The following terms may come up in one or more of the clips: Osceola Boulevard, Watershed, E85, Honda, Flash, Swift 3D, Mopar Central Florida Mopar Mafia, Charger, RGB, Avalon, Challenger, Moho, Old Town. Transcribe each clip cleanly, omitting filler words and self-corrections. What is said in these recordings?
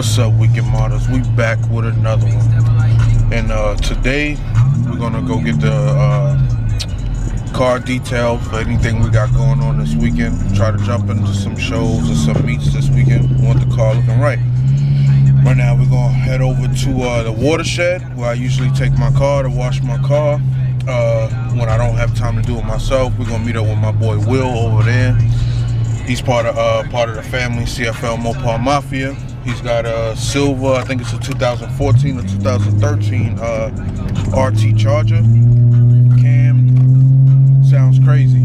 What's up, Wicked Martyrs? We back with another one, and today we're gonna go get the car detail for anything we got going on this weekend. Try to jump into some shows and some meets this weekend. We want the car looking right. Right now we're gonna head over to the Watershed, where I usually take my car to wash my car when I don't have time to do it myself. We're gonna meet up with my boy Will over there. He's part of the family, CFL Mopar Mafia. He's got a silver, I think it's a 2014 or 2013 RT Charger. Cam sounds crazy.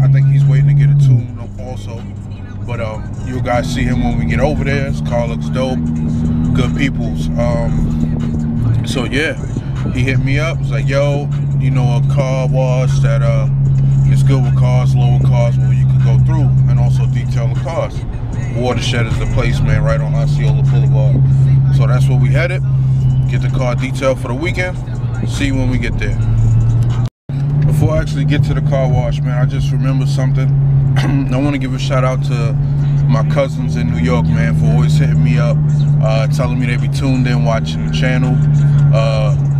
I think he's waiting to get a tune up also. But you guys see him when we get over there. His car looks dope. Good peoples. So yeah, he hit me up. He's like, yo, you know a car wash that is good with cars, lower cars, where you could go through and also detail the cars. Watershed is the place, man, right on Osceola Boulevard. So that's where we headed. Get the car detailed for the weekend. See you when we get there. Before I actually get to the car wash, man, I just remember something. I want to give a shout out to my cousins in New York, man, for always hitting me up, telling me they be tuned in, watching the channel.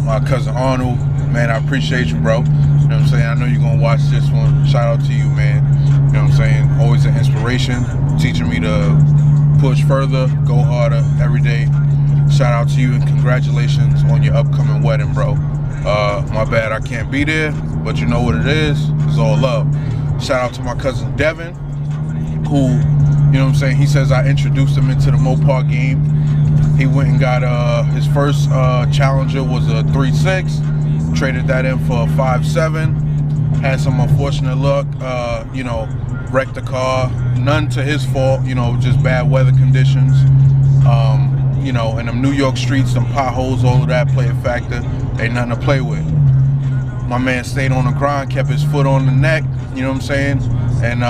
My cousin Arnold, man, I appreciate you, bro. You know what I'm saying? I know you're going to watch this one. Shout out to you, man. You know what I'm saying? Always an inspiration, teaching me to push further, go harder every day. Shout out to you and congratulations on your upcoming wedding, bro. My bad, I can't be there, but you know what it is. It's all love. Shout out to my cousin Devin, who, you know what I'm saying, he says I introduced him into the Mopar game. He went and got his first Challenger was a 3.6, traded that in for a 5.7. Had some unfortunate luck, you know, wrecked the car. None to his fault, you know, just bad weather conditions. You know, in them New York streets, them potholes, all of that play a factor. Ain't nothing to play with. My man stayed on the grind, kept his foot on the neck, you know what I'm saying? And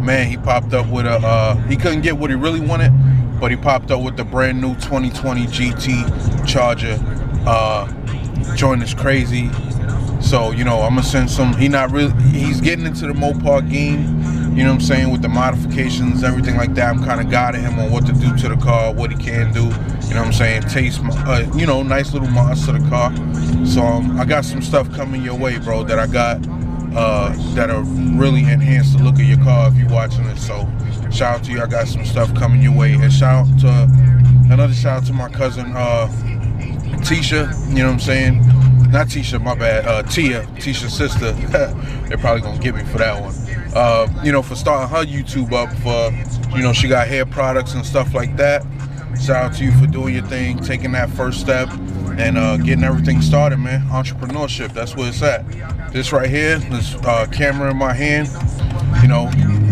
man, he popped up with a, he couldn't get what he really wanted, but he popped up with the brand new 2020 GT Charger. Joint is crazy. So, you know, I'm gonna send some, he's getting into the Mopar game, you know what I'm saying, with the modifications, everything like that. I'm kind of guiding him on what to do to the car, what he can do, you know what I'm saying, taste, you know, nice little mods to the car. So I got some stuff coming your way, bro, that I got that'll really enhance the look of your car if you're watching it. So shout out to you, I got some stuff coming your way. And shout out to, another shout out to my cousin Tisha, you know what I'm saying. Not Tisha, my bad, Tia, Tisha's sister. They're probably gonna get me for that one. You know, for starting her YouTube up, for, you know, she got hair products and stuff like that. Shout out to you for doing your thing, taking that first step, and getting everything started, man. Entrepreneurship, that's where it's at. This right here, this camera in my hand, you know,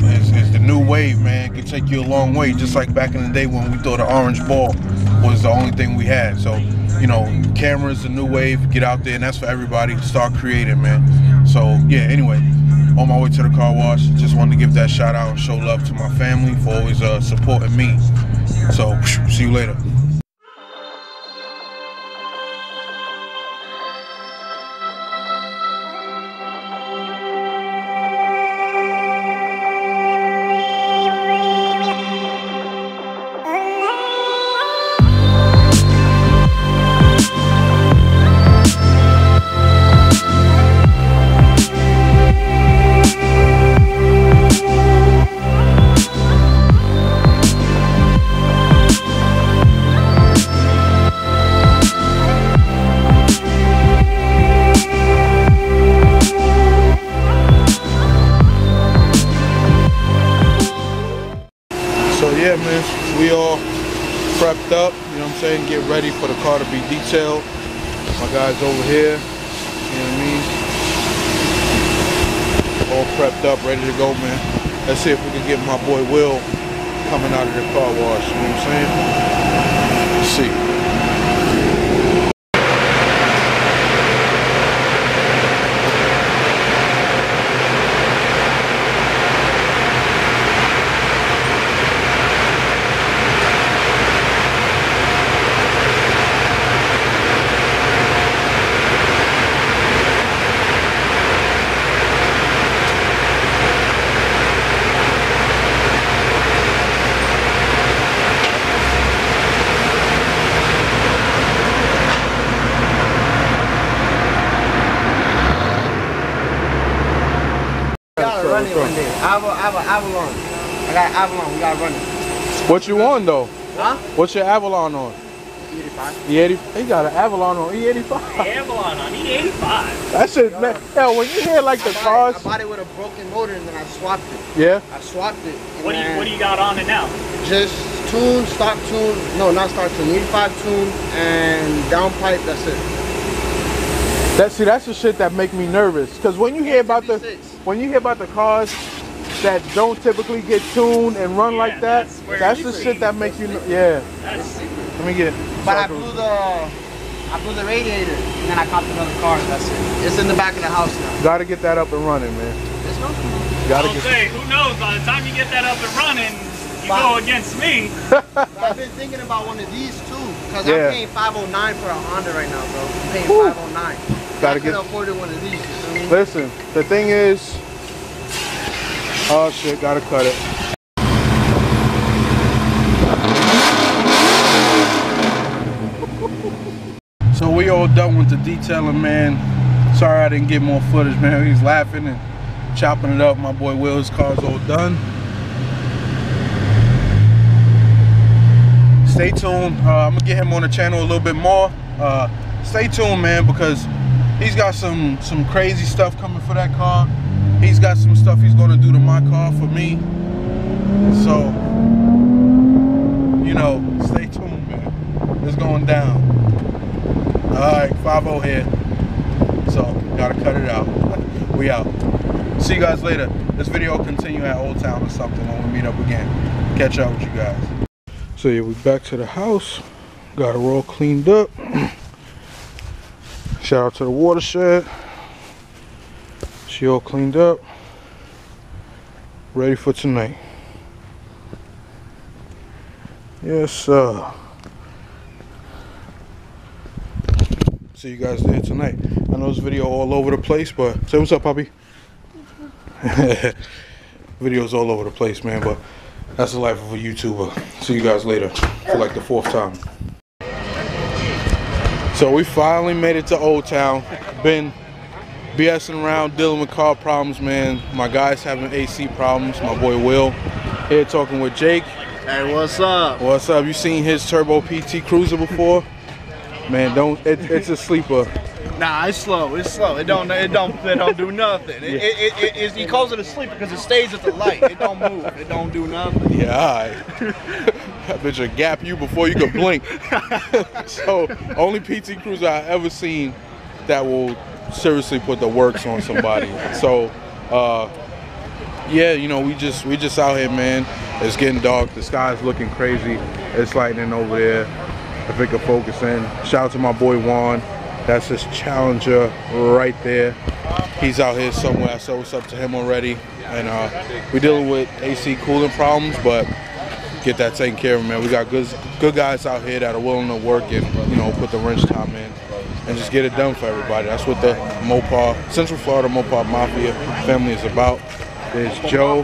is the new wave, man. It can take you a long way, just like back in the day when we thought the orange ball was the only thing we had. So, you know, cameras, the new wave, get out there, and that's for everybody. Start creating, man. So, yeah, anyway, on my way to the car wash, just wanted to give that shout out and show love to my family for always supporting me. So, see you later. Yeah, man, we all prepped up, you know what I'm saying, get ready for the car to be detailed. My guys over here, you know what I mean, all prepped up, ready to go, man. Let's see if we can get my boy Will coming out of the car wash, you know what I'm saying. Let's see. one there. Avalon. I got Avalon. We got to run it. What you on though? Huh? What's your Avalon on? E85. E85. He got an Avalon on E85. Avalon on E85. That shit, man. Hell, when you hear like the cars. I bought it with a broken motor and then I swapped it. Yeah. I swapped it. What do you got on it now? Just tune, stock tune. No, not stock tune. E85 tune and downpipe. That's it. That's the shit that make me nervous. Cause when you hear about the cars that don't typically get tuned and run like that, that's the shit that makes you Let me get. But I blew the radiator and then I copped another car. That's it. It's in the back of the house now. Gotta get that up and running, man. There's no. Who knows? By the time you get that up and running, you go against me. I've been thinking about one of these too. Cause I'm paying 509 for a Honda right now, bro. I'm paying 509. Gotta get afforded one of these. You know what I mean? Listen, the thing is, oh shit, gotta cut it. So we all done with the detailing, man. Sorry I didn't get more footage, man. He's laughing and chopping it up. My boy Will, his car's all done. Stay tuned. I'm gonna get him on the channel a little bit more. Stay tuned, man, because he's got some crazy stuff coming for that car. He's got some stuff he's gonna do to my car for me. So, you know, stay tuned, man. It's going down. All right, 5-0 here. So, gotta cut it out. We out. See you guys later. This video will continue at Old Town or something when we meet up again. Catch up with you guys. So yeah, we're back to the house. Got it all cleaned up. Shout out to the Watershed. She all cleaned up, ready for tonight. Yes, sir. See you guys there tonight. I know this video all over the place, but say what's up, Poppy. Video's all over the place, man, but that's the life of a YouTuber. See you guys later for like the 4th time. So we finally made it to Old Town. Been BSing around, dealing with car problems, man. My guy's having AC problems. My boy Will here talking with Jake. Hey, what's up? What's up? You seen his turbo PT Cruiser before? Man, it's a sleeper. Nah, it's slow. It's slow. It don't do nothing. He calls it a sleeper because it stays at the light. It don't move. It don't do nothing. Yeah, all right. I bet you gap you before you could blink. So, only PT Cruiser I ever seen that will seriously put the works on somebody. So, yeah, you know, we just out here, man. It's getting dark. The sky's looking crazy. It's lightning over there. If it could focus in. Shout out to my boy Juan. That's his Challenger right there. He's out here somewhere. I said what's up to him already. And we're dealing with AC cooling problems, but get that taken care of, man. We got good guys out here that are willing to work and, you know, put the wrench time in and just get it done for everybody. That's what the Mopar, Central Florida Mopar Mafia family is about. There's Joe.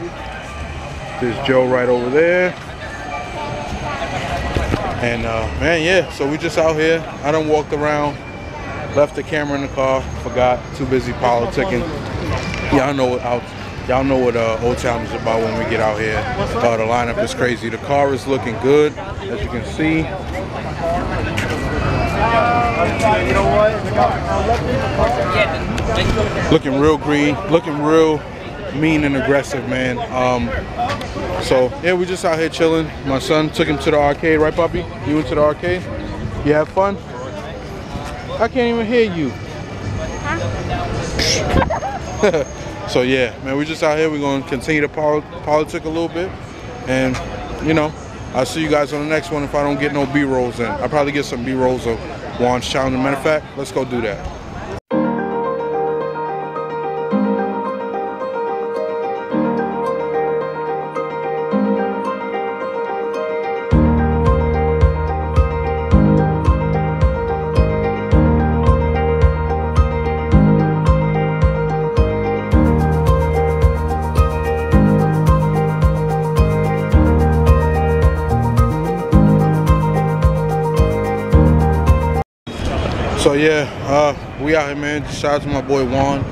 There's Joe right over there. And man, yeah, so we just out here. I done walked around, left the camera in the car, forgot, too busy politicking. Y'all know what Y'all know what Old Town is about when we get out here. The lineup is crazy. The car is looking good, as you can see. Looking real green, looking real mean and aggressive, man. So yeah, we just out here chilling. My son took him to the arcade, right, Poppy? You went to the arcade? You had fun? I can't even hear you. Huh? So yeah, man, we're just out here. We're going to continue to politic a little bit. And, you know, I'll see you guys on the next one if I don't get no B-rolls in. I'll probably get some B-rolls of Juan's Challenger. Matter of fact, let's go do that. So yeah, we out here, man. Shout out to my boy Juan.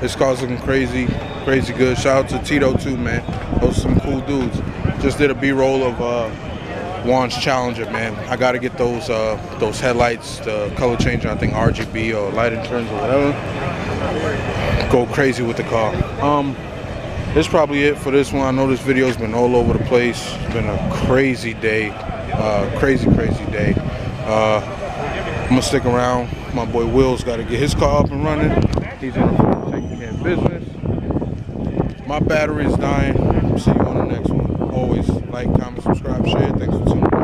His car's looking crazy. Crazy good. Shout out to Tito too, man. Those are some cool dudes. Just did a B-roll of Juan's Challenger, man. I gotta get those headlights, the color change, I think RGB or light interns or whatever. Go crazy with the car. That's probably it for this one. I know this video's been all over the place. It's been a crazy day. Crazy day. I'm gonna stick around. My boy Will's gotta get his car up and running. He's in the taking care of business. My battery is dying. See you on the next one. Always like, comment, subscribe, share. Thanks for tuning in.